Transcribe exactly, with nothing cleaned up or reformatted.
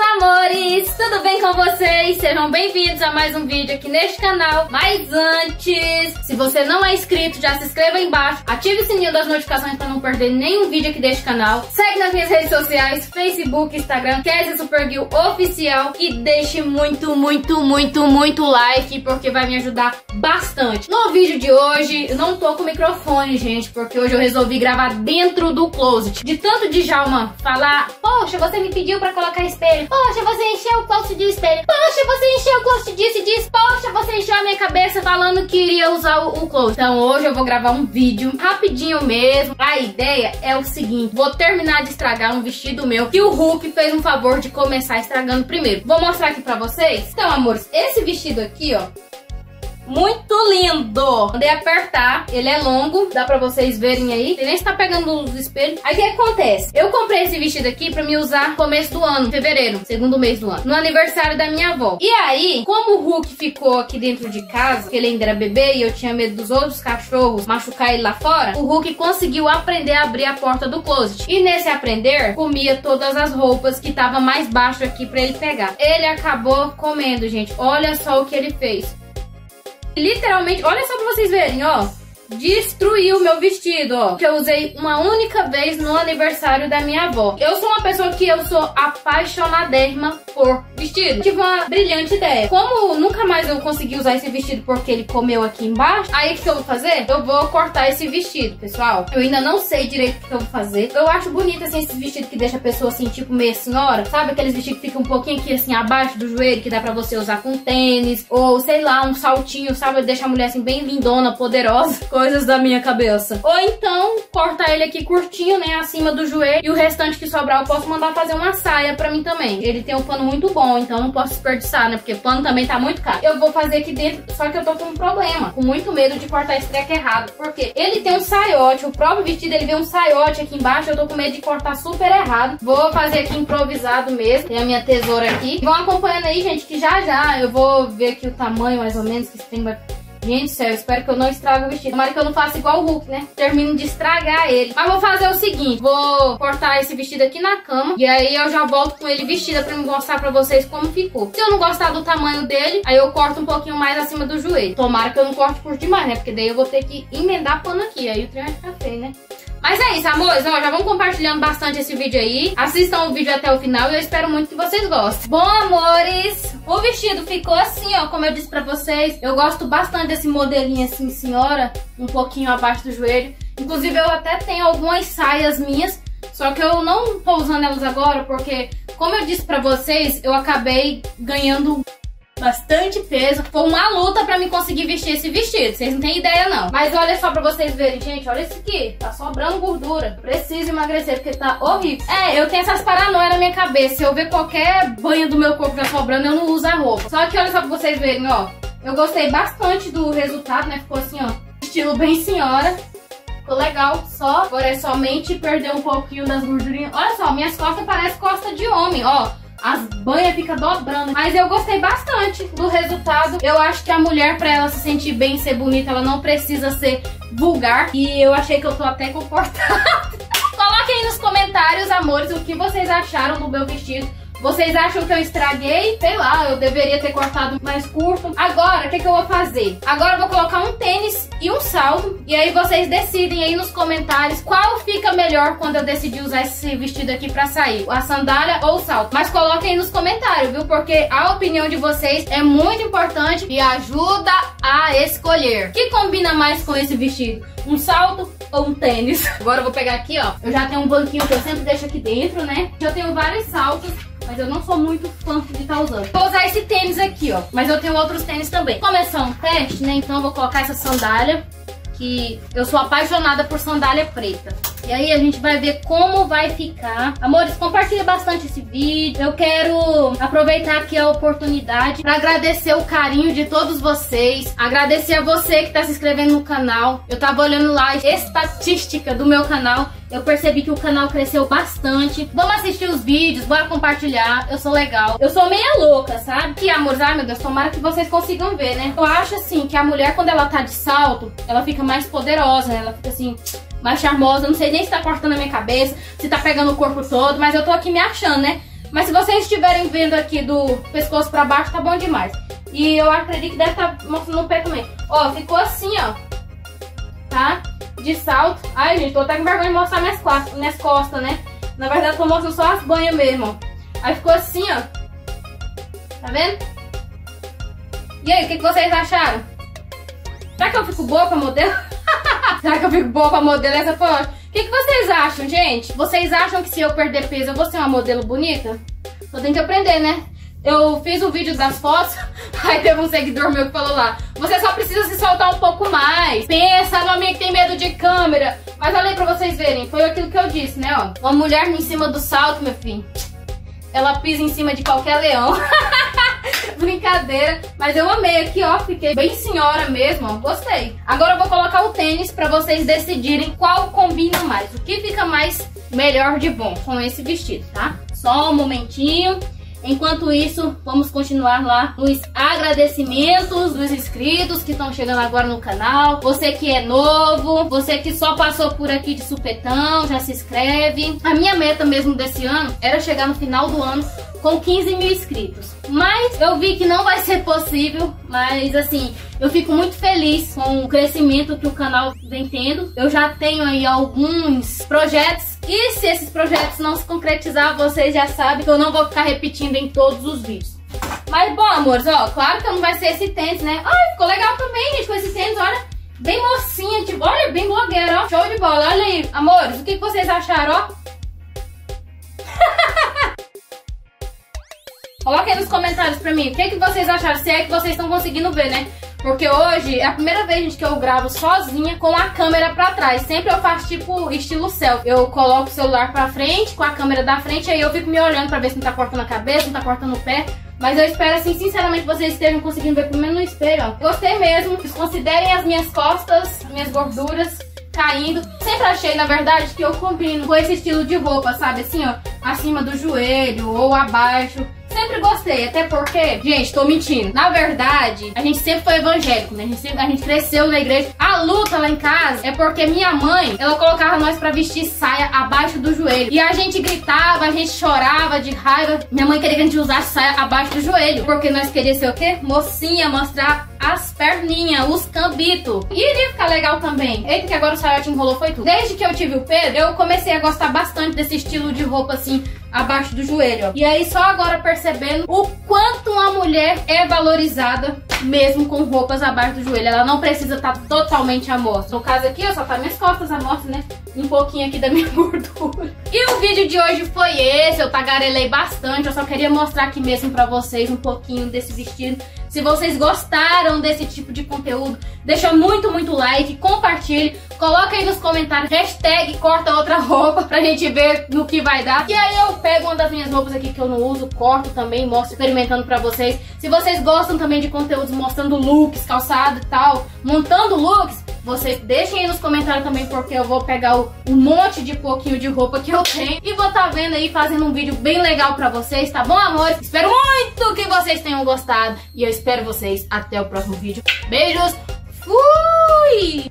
meus amores, tudo bem com vocês? Sejam bem-vindos a mais um vídeo aqui neste canal. Mas antes, se você não é inscrito, já se inscreva aí embaixo, ative o sininho das notificações para não perder nenhum vídeo aqui deste canal. Segue nas minhas redes sociais, Facebook, Instagram, Kesia Supergirl Oficial, e deixe muito, muito, muito, muito like, porque vai me ajudar bastante. No vídeo de hoje, eu não tô com o microfone, gente, porque hoje eu resolvi gravar dentro do closet. De tanto Djalma falar, poxa, você me pediu pra colocar espelho, poxa, você encheu o closet de espelho, poxa, você encheu o closet disso e disso, poxa, você encheu a minha cabeça falando que iria usar o, o closet. Então hoje eu vou gravar um vídeo rapidinho mesmo. A ideia é o seguinte, vou terminar de estragar um vestido meu que o Hulk fez um favor de começar estragando primeiro. Vou mostrar aqui pra vocês. Então, amores, esse vestido aqui, ó, muito lindo! Mandei apertar, ele é longo, dá pra vocês verem aí. Ele nem está pegando luz do espelho. Aí o que acontece? Eu comprei esse vestido aqui pra me usar no começo do ano, fevereiro, segundo mês do ano, no aniversário da minha avó. E aí, como o Hulk ficou aqui dentro de casa, porque ele ainda era bebê e eu tinha medo dos outros cachorros machucar ele lá fora, o Hulk conseguiu aprender a abrir a porta do closet. E nesse aprender, comia todas as roupas que tava mais baixo aqui pra ele pegar. Ele acabou comendo, gente. Olha só o que ele fez. Literalmente, olha só pra vocês verem, ó, destruiu o meu vestido, ó, que eu usei uma única vez no aniversário da minha avó. Eu sou uma pessoa que eu sou apaixonadérrima por vestido. Tive uma brilhante ideia. Como nunca mais eu consegui usar esse vestido porque ele comeu aqui embaixo, aí o que eu vou fazer? Eu vou cortar esse vestido, pessoal. Eu ainda não sei direito o que eu vou fazer. Eu acho bonito, assim, esse vestido que deixa a pessoa, assim, tipo meia senhora. Sabe aqueles vestidos que ficam um pouquinho aqui, assim, abaixo do joelho, que dá pra você usar com tênis, ou, sei lá, um saltinho, sabe? Deixa a mulher, assim, bem lindona, poderosa. Coisas da minha cabeça. Ou então, cortar ele aqui curtinho, né, acima do joelho. E o restante que sobrar eu posso mandar fazer uma saia pra mim também. Ele tem um pano muito bom, então não posso desperdiçar, né, porque pano também tá muito caro. Eu vou fazer aqui dentro, só que eu tô com um problema, com muito medo de cortar esse treco errado, porque ele tem um saiote, o próprio vestido, ele vem um saiote aqui embaixo, eu tô com medo de cortar super errado. Vou fazer aqui improvisado mesmo. Tem a minha tesoura aqui. Vão acompanhando aí, gente, que já já eu vou ver aqui o tamanho mais ou menos que esse trem vai... Gente do céu, eu espero que eu não estrague o vestido. Tomara que eu não faça igual o Hulk, né? Termino de estragar ele. Mas vou fazer o seguinte, vou cortar esse vestido aqui na cama, e aí eu já volto com ele vestido pra mostrar pra vocês como ficou. Se eu não gostar do tamanho dele, aí eu corto um pouquinho mais acima do joelho. Tomara que eu não corte por demais, né? Porque daí eu vou ter que emendar pano aqui, aí o trem vai ficar feio, né? Mas é isso, amores, ó, já vão compartilhando bastante esse vídeo aí. Assistam o vídeo até o final e eu espero muito que vocês gostem. Bom, amores, o vestido ficou assim, ó, como eu disse pra vocês. Eu gosto bastante desse modelinho assim, senhora, um pouquinho abaixo do joelho. Inclusive, eu até tenho algumas saias minhas, só que eu não tô usando elas agora, porque, como eu disse pra vocês, eu acabei ganhando... bastante peso. Foi uma luta pra mim conseguir vestir esse vestido. Vocês não têm ideia, não. Mas olha só pra vocês verem, gente. Olha isso aqui. Tá sobrando gordura. Preciso emagrecer, porque tá horrível. É, eu tenho essas paranoias na minha cabeça. Se eu ver qualquer banho do meu corpo já sobrando, eu não uso a roupa. Só que olha só pra vocês verem, ó. Eu gostei bastante do resultado, né? Ficou assim, ó. Estilo bem senhora. Ficou legal. Só. Agora é somente perder um pouquinho das gordurinhas. Olha só, minhas costas parecem costas de homem, ó. As banhas ficam dobrando. Mas eu gostei bastante do resultado. Eu acho que a mulher, pra ela se sentir bem, ser bonita, ela não precisa ser vulgar. E eu achei que eu tô até confortável. Coloquem aí nos comentários, amores, o que vocês acharam do meu vestido. Vocês acham que eu estraguei? Sei lá, eu deveria ter cortado mais curto. Agora, o que que eu vou fazer? Agora eu vou colocar um tênis e um salto. E aí vocês decidem aí nos comentários qual fica melhor quando eu decidir usar esse vestido aqui pra sair. A sandália ou o salto. Mas coloquem aí nos comentários, viu? Porque a opinião de vocês é muito importante e ajuda a escolher. O que combina mais com esse vestido? Um salto ou um tênis? Agora eu vou pegar aqui, ó. Eu já tenho um banquinho que eu sempre deixo aqui dentro, né? Eu tenho vários saltos, mas eu não sou muito fã de estar usando. Vou usar esse tênis aqui, ó. Mas eu tenho outros tênis também. Como é só um teste, né? Então eu vou colocar essa sandália, que eu sou apaixonada por sandália preta. E aí a gente vai ver como vai ficar. Amores, compartilha bastante esse vídeo. Eu quero aproveitar aqui a oportunidade para agradecer o carinho de todos vocês. Agradecer a você que tá se inscrevendo no canal. Eu tava olhando lá a estatística do meu canal. Eu percebi que o canal cresceu bastante. Vamos assistir os vídeos, bora compartilhar. Eu sou legal. Eu sou meia louca, sabe? Que amor, ai meu Deus, tomara que vocês consigam ver, né? Eu acho assim, que a mulher quando ela tá de salto, ela fica mais poderosa, né? Ela fica assim... mais charmosa, não sei nem se tá cortando a minha cabeça, se tá pegando o corpo todo, mas eu tô aqui me achando, né? Mas se vocês estiverem vendo aqui do pescoço pra baixo, tá bom demais. E eu acredito que deve estar mostrando o pé também. Ó, ficou assim, ó. Tá? De salto. Ai, gente, tô até com vergonha de mostrar minhas costas, minhas costas, né? Na verdade, tô mostrando só as banhas mesmo, ó. Aí ficou assim, ó. Tá vendo? E aí, o que, que vocês acharam? Será que eu fico boa pra modelo? Será que eu fico boa pra modelo? Essa foi ótima. O que, que vocês acham, gente? Vocês acham que se eu perder peso eu vou ser uma modelo bonita? Só tem que aprender, né? Eu fiz um vídeo das fotos, aí teve um seguidor meu que falou lá: você só precisa se soltar um pouco mais. Pensa no amigo que tem medo de câmera. Mas olha aí pra vocês verem, foi aquilo que eu disse, né? Ó, uma mulher em cima do salto, meu filho, ela pisa em cima de qualquer leão. Brincadeira. Mas eu amei aqui, ó. Fiquei bem senhora mesmo, ó. Gostei. Agora eu vou colocar o tênis pra vocês decidirem qual combina mais. O que fica mais melhor de bom com esse vestido, tá? Só um momentinho. Enquanto isso, vamos continuar lá nos agradecimentos dos inscritos que estão chegando agora no canal. Você que é novo, você que só passou por aqui de supetão, já se inscreve. A minha meta mesmo desse ano era chegar no final do ano com quinze mil inscritos. Mas eu vi que não vai ser possível. Mas assim, eu fico muito feliz com o crescimento que o canal vem tendo. Eu já tenho aí alguns projetos. E se esses projetos não se concretizar, vocês já sabem que eu não vou ficar repetindo em todos os vídeos. Mas bom, amores, ó, claro que não vai ser esse tênis, né? Ai, ficou legal também, gente, com esse tênis, olha. Bem mocinha, tipo, olha, bem blogueira, ó. Show de bola, olha aí, amores, o que vocês acharam, ó? Coloquem nos comentários pra mim o que, que vocês acharam, se é que vocês estão conseguindo ver, né? Porque hoje é a primeira vez, gente, que eu gravo sozinha com a câmera pra trás. Sempre eu faço tipo estilo selfie. Eu coloco o celular pra frente, com a câmera da frente, aí eu fico me olhando pra ver se não tá cortando a cabeça, não tá cortando o pé. Mas eu espero, assim, sinceramente, vocês estejam conseguindo ver pelo menos no espelho, ó. Gostei mesmo. Desconsiderem as minhas costas, minhas gorduras caindo. Sempre achei, na verdade, que eu combino com esse estilo de roupa, sabe? Assim, ó, acima do joelho ou abaixo. Sempre gostei, até porque, gente, tô mentindo. Na verdade, a gente sempre foi evangélico, né? A gente, sempre, a gente cresceu na igreja. A luta lá em casa é porque minha mãe, ela colocava nós pra vestir saia abaixo do joelho. E a gente gritava, a gente chorava de raiva. Minha mãe queria que a gente usasse saia abaixo do joelho. Porque nós queríamos ser o quê? Mocinha, mostrar as perninhas, os cambitos. E iria ficar legal também. Eita, que agora o saiote enrolou, foi tudo. Desde que eu tive o Pedro, eu comecei a gostar bastante desse estilo de roupa, assim, abaixo do joelho. E aí só agora percebendo o quanto uma mulher é valorizada mesmo com roupas abaixo do joelho. Ela não precisa estar totalmente à mostra. No caso aqui, eu só tá minhas costas à mostra, né? Um pouquinho aqui da minha gordura. E o vídeo de hoje foi esse. Eu tagarelei bastante. Eu só queria mostrar aqui mesmo pra vocês um pouquinho desse vestido. Se vocês gostaram desse tipo de conteúdo, deixa muito, muito like, compartilhe, coloca aí nos comentários, hashtag corta outra roupa pra gente ver no que vai dar. E aí eu pego uma das minhas roupas aqui que eu não uso, corto também, mostro experimentando pra vocês. Se vocês gostam também de conteúdos mostrando looks, calçado e tal, montando looks, vocês deixem aí nos comentários também, porque eu vou pegar o, um monte de pouquinho de roupa que eu tenho e vou tá vendo aí, fazendo um vídeo bem legal pra vocês, tá bom, amores? Espero muito que vocês tenham gostado e eu espero vocês até o próximo vídeo. Beijos, fui!